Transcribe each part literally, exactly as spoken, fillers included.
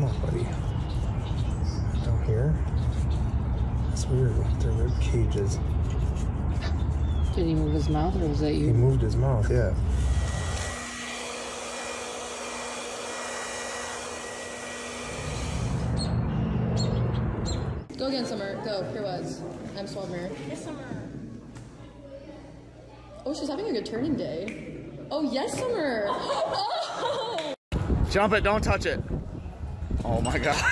Come on, buddy. Down here. That's weird. Their rib cages. Did he move his mouth, or was that you? He moved his mouth, yeah. Go again, Summer. Go. Here was. I'm Summer. Yes, Summer. Oh, she's having a good turning day. Oh, yes, Summer. Oh. Jump it. Don't touch it. Oh, my God.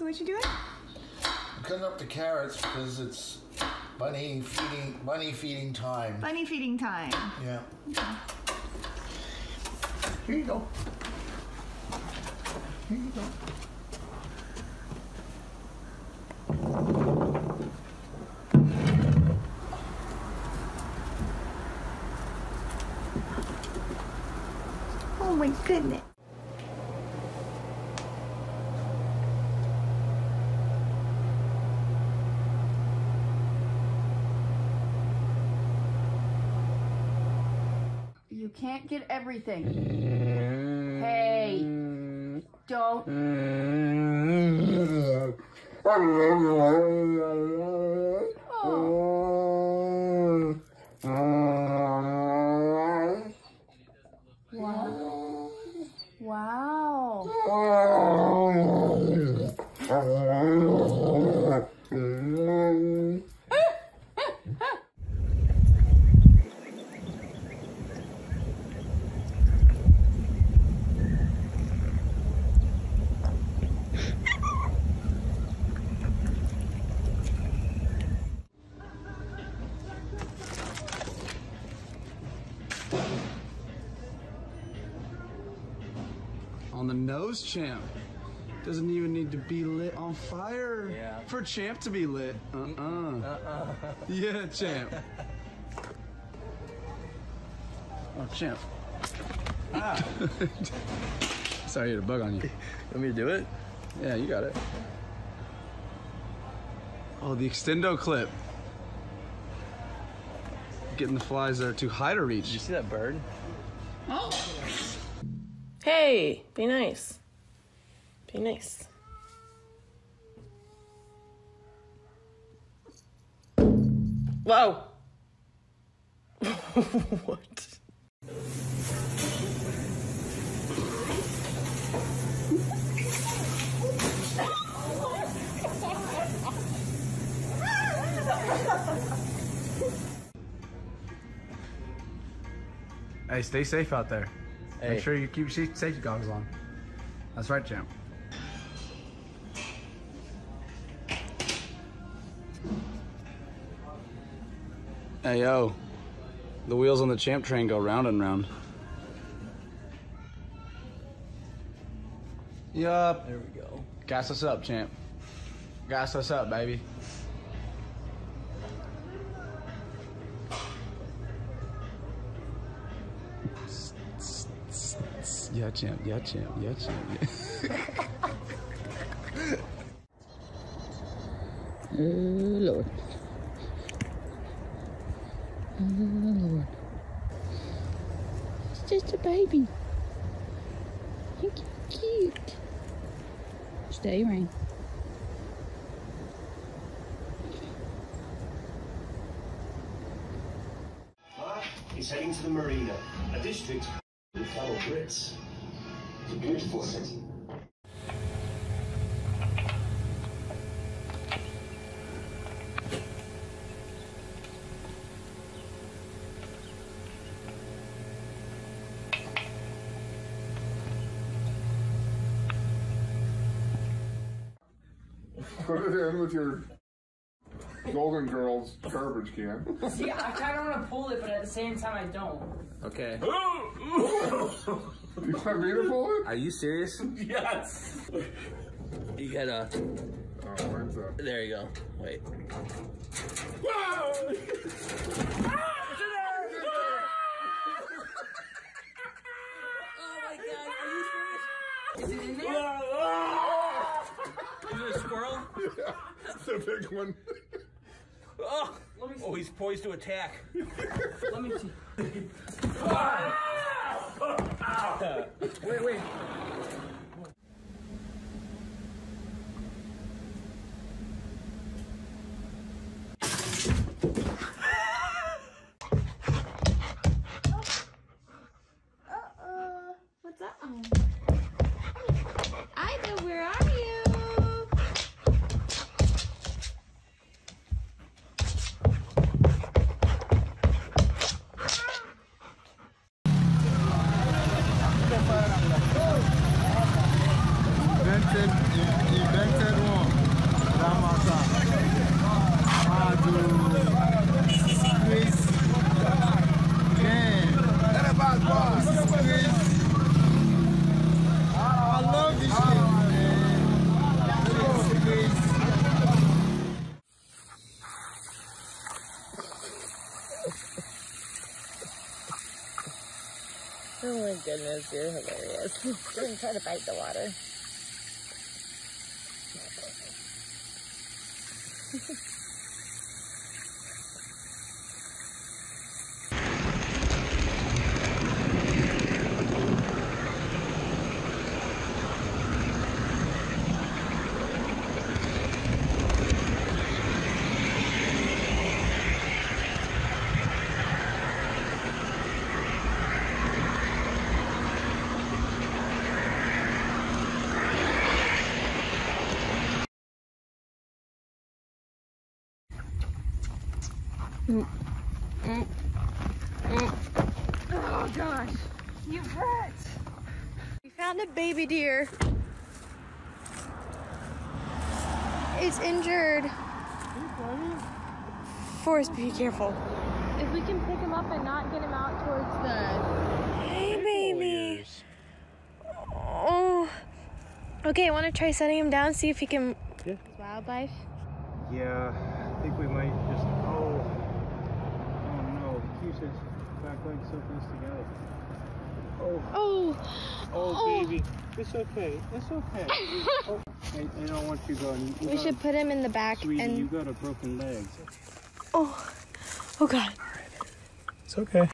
What you doing? I'm cutting up the carrots because it's bunny feeding bunny feeding time. Bunny feeding time. Yeah. Okay. Here you go. Here you go. Oh my goodness. Can't get everything. Hey, don't. Oh. Wow. Wow. Champ doesn't even need to be lit on fire, yeah, for Champ to be lit. Uh-uh. Uh-uh. Yeah, Champ. Oh, Champ. Ah. Sorry, I had a bug on you. Want me to do it? Yeah, you got it. Oh, the extendo clip. Getting the flies that are too high to reach. Did you see that bird? Oh. Hey, be nice. Be nice. Whoa! What? Hey, stay safe out there. Hey. Make sure you keep safety goggles on. That's right, Champ. Hey, yo. The wheels on the Champ train go round and round. Yup. There we go. Gas us up, Champ. Gas us up, baby. Yeah, Champ, yeah, Champ, yeah, Champ, yeah. Oh, Lord. Oh, Lord. It's just a baby. You're cute. It's day rain. Mark is heading to the marina, a district with fellow Brits. It's a beautiful city. Put it in with your Golden Girls garbage can. See, I kind of want to pull it, but at the same time, I don't. Okay. You want me to pull it? Are you serious? Yes. You gotta. Oh, mine's up. There you go. Wait. Whoa! Ah! Oh my God! Are you serious? Is it in there? Yeah, that's a big one. Oh, let me see. Oh, he's poised to attack. Let me see. Ah! Oh, ow. Wait, wait. Uh-oh. What's up? Ida, where are you? Oh my goodness, you're hilarious. Don't try to bite the water. Mm. Mm. Mm. Oh gosh, you hurt! We found a baby deer. It's injured. Forrest, be careful. If we can pick him up and not get him out towards the... Hey, baby! Oh. Okay, I want to try setting him down, see if he can... Yeah. Wildlife? Yeah, I think we might just... his back legs so close together. Oh. Oh. Oh, baby. It's okay. It's okay. Oh. I, I don't want you going. You we gotta, should put him in the back. Sweetie, and... you got a broken leg. Oh. Oh, God. It's okay.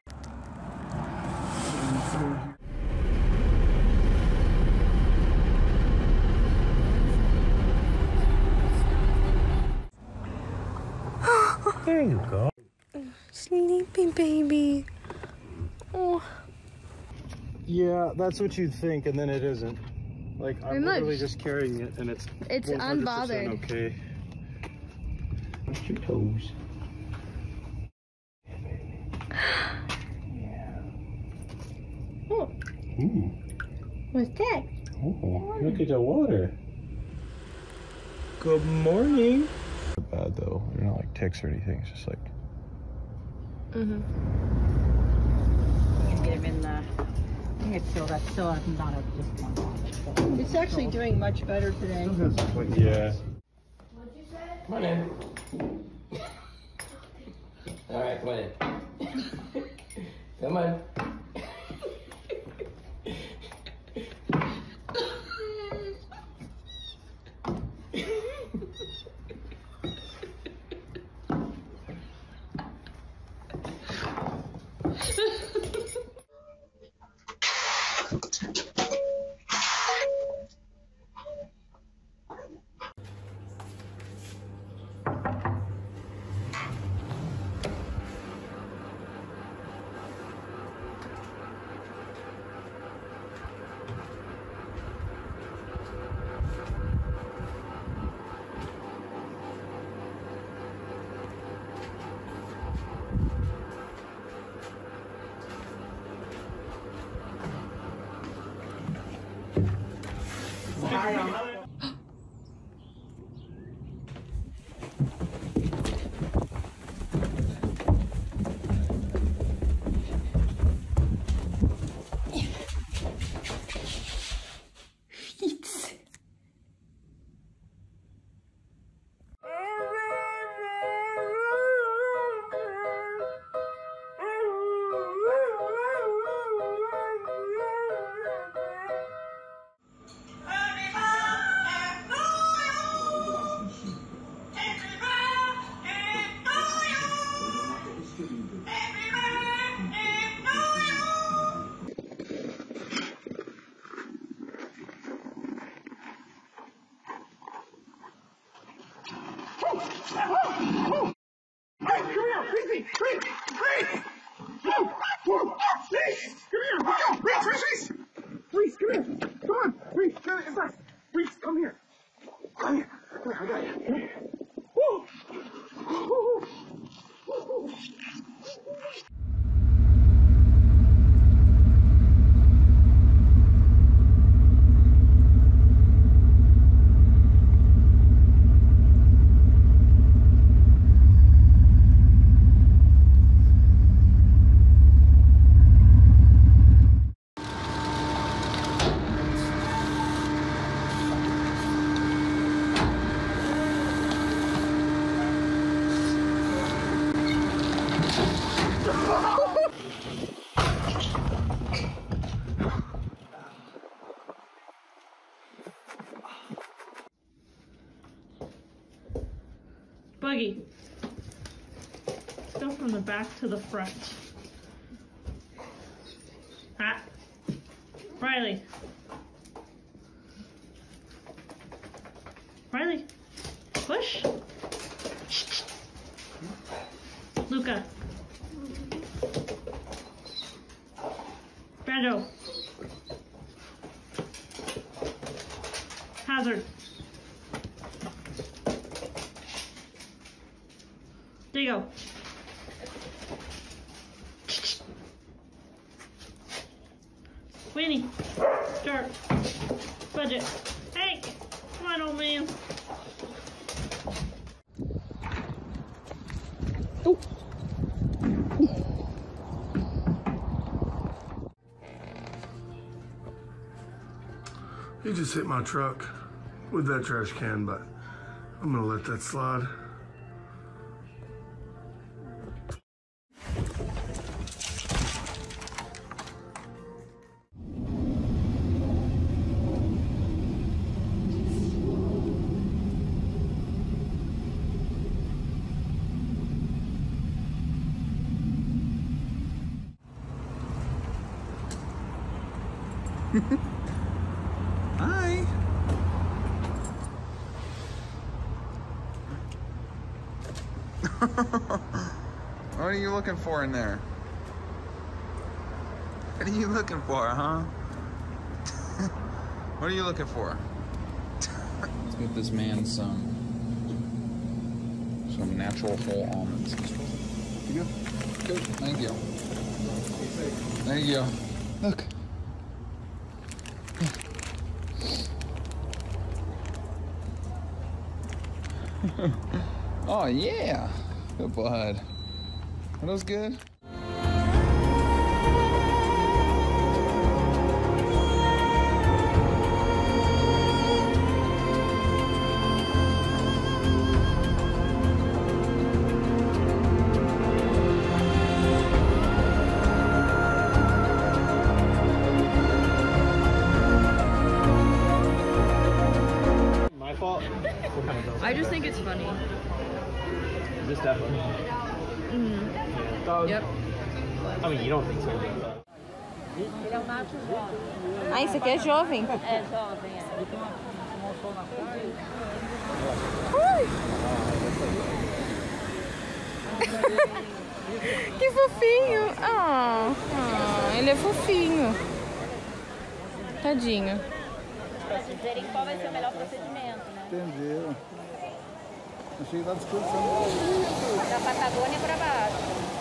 There you go. Sleepy baby. Oh. Yeah, that's what you'd think, and then it isn't. Like, I'm Remote. literally just carrying it, and it's it's unbothered. Okay. Watch your toes. Yeah, baby. Yeah. Oh. Ooh. What's that? Oh, look at the water. Good morning. Not bad though. They're not like ticks or anything. It's just like. Mm-hmm. You can get him in the... I think that's still not a just one. It's actually doing much better today. Yeah. What'd you say? Come on in. All right, come on in. Come on. Buggy. Let's go from the back to the front. Ah. Riley. Riley. Push. Luca. Brando. Hazard. There you go. Winnie. Start. Budget. Hey! Come on, old man. Oh! He just hit my truck with that trash can, but I'm gonna let that slide. Hi. What are you looking for in there? What are you looking for, huh? What are you looking for? Let's get this man some some natural whole almonds. Here you go. Good. Thank you. Thank you. Look. Oh yeah, good bud. Are those good? I just think it's funny. This definitely. Mm-hmm. um, yep. I mean, you don't think so. Ah, isso aqui é jovem. É jovem. Que fofinho. Ah, ah, ele é fofinho. Tadinho. Dizerem qual vai ser o melhor procedimento, né? Entenderam. Achei lá a discussão. Da Patagônia para baixo.